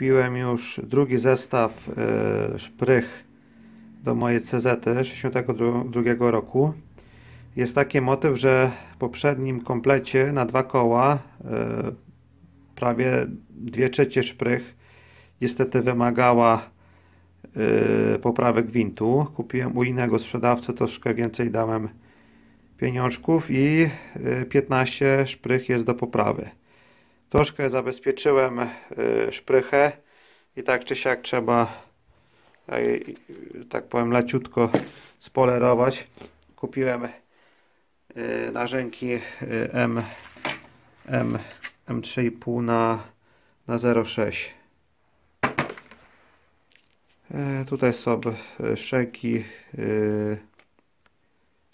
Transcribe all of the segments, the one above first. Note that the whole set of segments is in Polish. kupiłem już drugi zestaw szprych do mojej CZ 1962 roku. Jest taki motyw, że w poprzednim komplecie na dwa koła prawie 2/3 szprych niestety wymagała poprawek gwintu. Kupiłem u innego sprzedawcy, troszkę więcej dałem pieniążków i 15 szprych jest do poprawy. Troszkę zabezpieczyłem szprychę i tak czy siak trzeba, tak powiem, leciutko spolerować. Kupiłem narzęki M3,5 na 0,6. Tutaj są szeki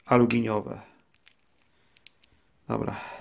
aluminiowe. Dobra.